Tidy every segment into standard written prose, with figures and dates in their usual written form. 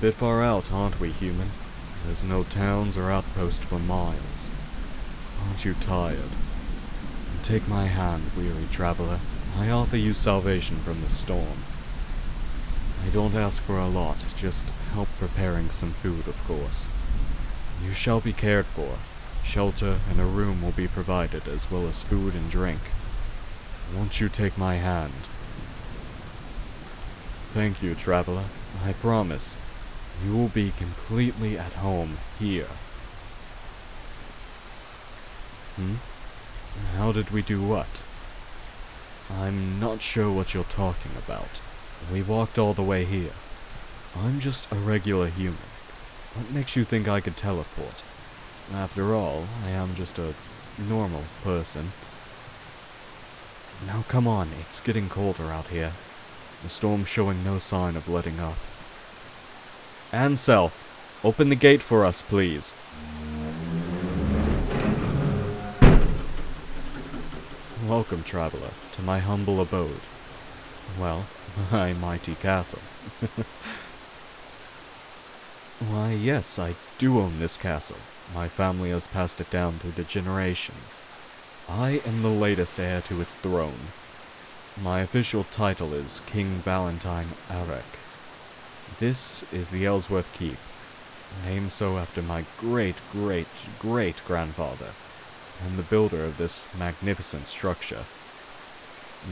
bit far out, aren't we, human? There's no towns or outposts for miles. Aren't you tired? Take my hand, weary traveler. I offer you salvation from the storm. I don't ask for a lot, just help preparing some food, of course. You shall be cared for. Shelter and a room will be provided, as well as food and drink. Won't you take my hand? Thank you, traveler. I promise. You will be completely at home here. How did we do what? I'm not sure what you're talking about. We walked all the way here. I'm just a regular human. What makes you think I could teleport? After all, I am just a normal person. Now come on, it's getting colder out here. The storm's showing no sign of letting up. Ansel, open the gate for us, please. Welcome, traveler, to my humble abode. Well, my mighty castle. Why, yes, I do own this castle. My family has passed it down through the generations. I am the latest heir to its throne. My official title is King Valentine Arek. This is the Ellsworth Keep, named so after my great-great-great-grandfather, and the builder of this magnificent structure.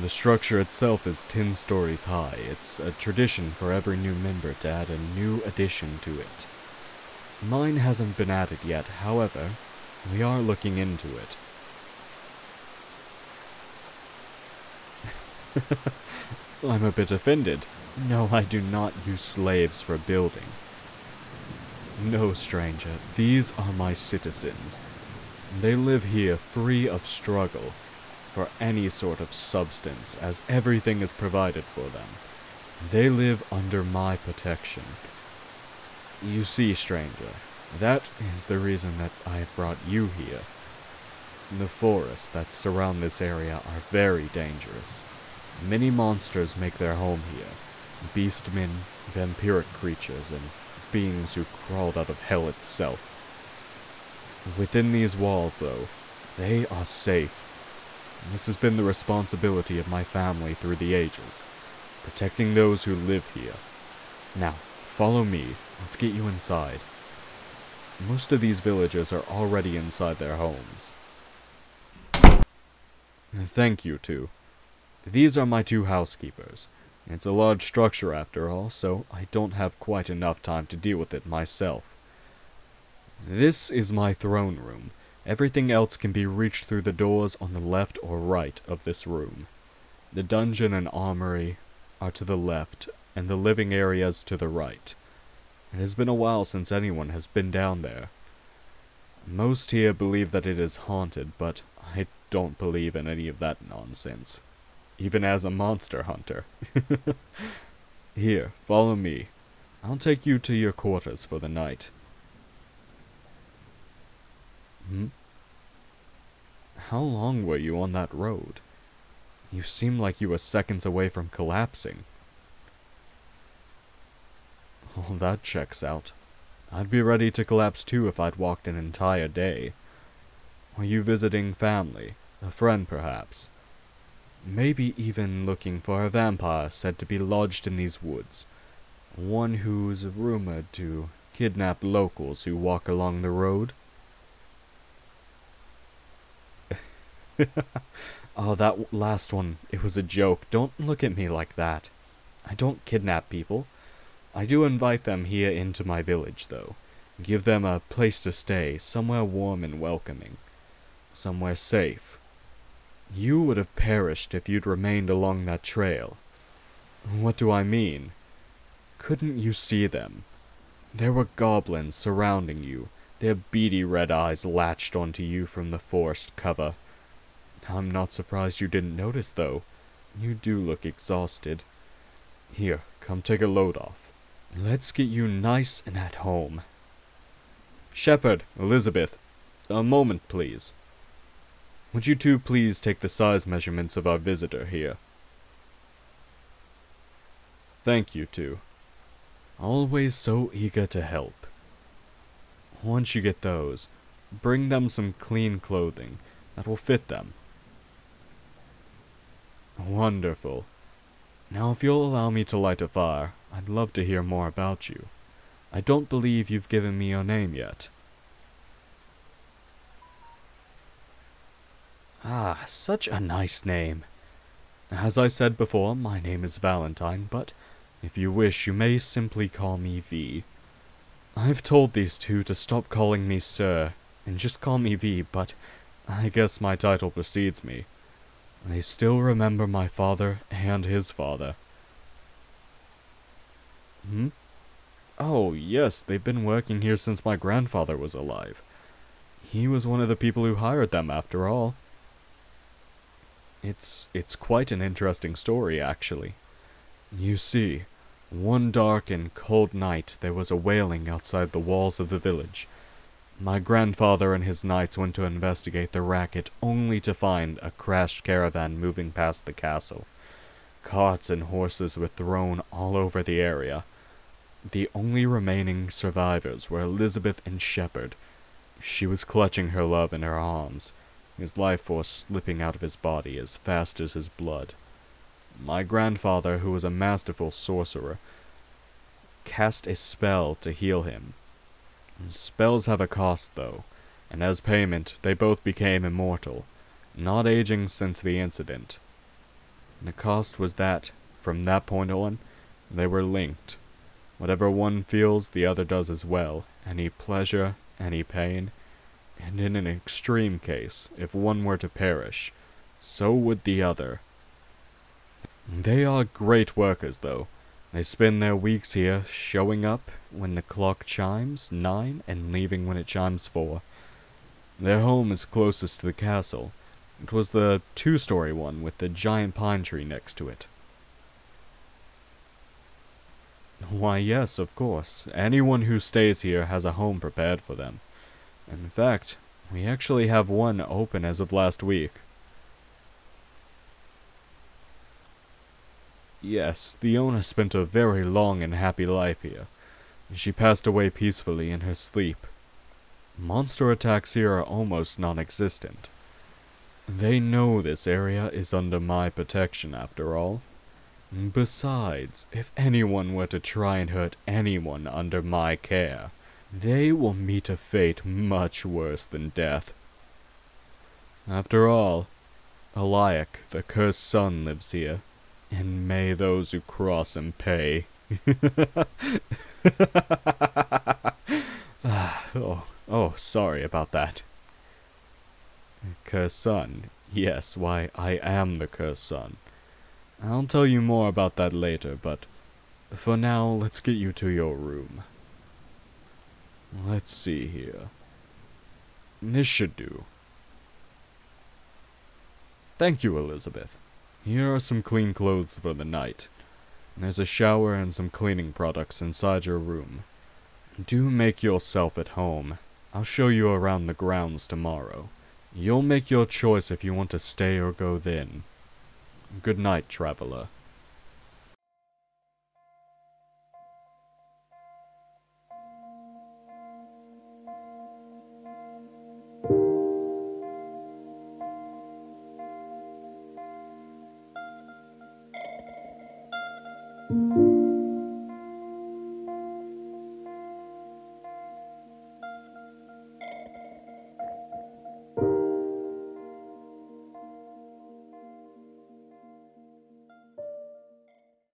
The structure itself is 10 stories high. It's a tradition for every new member to add a new addition to it. Mine hasn't been added yet, however, we are looking into it. I'm a bit offended. No, I do not use slaves for building. No, stranger, these are my citizens. They live here free of struggle for any sort of substance, as everything is provided for them. They live under my protection. You see, stranger, that is the reason that I have brought you here. The forests that surround this area are very dangerous. Many monsters make their home here. Beastmen, vampiric creatures, and beings who crawled out of hell itself. Within these walls, though, they are safe. This has been the responsibility of my family through the ages, protecting those who live here. Now, follow me. Let's get you inside. Most of these villagers are already inside their homes. Thank you two. These are my two housekeepers. It's a large structure after all, so I don't have quite enough time to deal with it myself. This is my throne room. Everything else can be reached through the doors on the left or right of this room. The dungeon and armory are to the left, and the living areas to the right. It has been a while since anyone has been down there. Most here believe that it is haunted, but I don't believe in any of that nonsense. Even as a monster hunter. Here, follow me. I'll take you to your quarters for the night. How long were you on that road? You seem like you were seconds away from collapsing. Oh, that checks out. I'd be ready to collapse too if I'd walked an entire day. Were you visiting family? A friend, perhaps? Maybe even looking for a vampire said to be lodged in these woods. One who's rumored to kidnap locals who walk along the road. Oh, that last one, it was a joke. Don't look at me like that. I don't kidnap people. I do invite them here into my village, though. Give them a place to stay, somewhere warm and welcoming. Somewhere safe. You would have perished if you'd remained along that trail. What do I mean? Couldn't you see them? There were goblins surrounding you, their beady red eyes latched onto you from the forest cover. I'm not surprised you didn't notice, though. You do look exhausted. Here, come take a load off. Let's get you nice and at home. Shepherd, Elizabeth, a moment, please. Would you two please take the size measurements of our visitor here? Thank you two. Always so eager to help. Once you get those, bring them some clean clothing that will fit them. Wonderful. Now if you'll allow me to light a fire, I'd love to hear more about you. I don't believe you've given me your name yet. Ah, such a nice name. As I said before, my name is Valentine, but if you wish, you may simply call me V. I've told these two to stop calling me Sir, and just call me V, but I guess my title precedes me. They still remember my father and his father. Hmm? Oh, yes, they've been working here since my grandfather was alive. He was one of the people who hired them, after all. It's quite an interesting story, actually. You see, one dark and cold night there was a wailing outside the walls of the village. My grandfather and his knights went to investigate the racket only to find a crashed caravan moving past the castle. Carts and horses were thrown all over the area. The only remaining survivors were Elizabeth and Shepherd. She was clutching her love in her arms, his life force slipping out of his body as fast as his blood. My grandfather, who was a masterful sorcerer, cast a spell to heal him. Spells have a cost, though, and as payment, they both became immortal, not aging since the incident. The cost was that, from that point on, they were linked. Whatever one feels, the other does as well. Any pleasure, any pain, and in an extreme case, if one were to perish, so would the other. They are great workers, though. They spend their weeks here, showing up when the clock chimes 9 and leaving when it chimes 4. Their home is closest to the castle. It was the 2-story one with the giant pine tree next to it. Why, yes, of course. Anyone who stays here has a home prepared for them. In fact, we actually have one open as of last week. Yes, the owner spent a very long and happy life here. She passed away peacefully in her sleep. Monster attacks here are almost non-existent. They know this area is under my protection, after all. Besides, if anyone were to try and hurt anyone under my care, they will meet a fate much worse than death. After all, Eliak, the Cursed Son, lives here. And may those who cross him pay. Oh, sorry about that. Cursed Son. Yes, why, I am the Cursed Son. I'll tell you more about that later, but for now, let's get you to your room. Let's see here. This should do. Thank you, Elizabeth. Here are some clean clothes for the night. There's a shower and some cleaning products inside your room. Do make yourself at home. I'll show you around the grounds tomorrow. You'll make your choice if you want to stay or go then. Good night, traveler.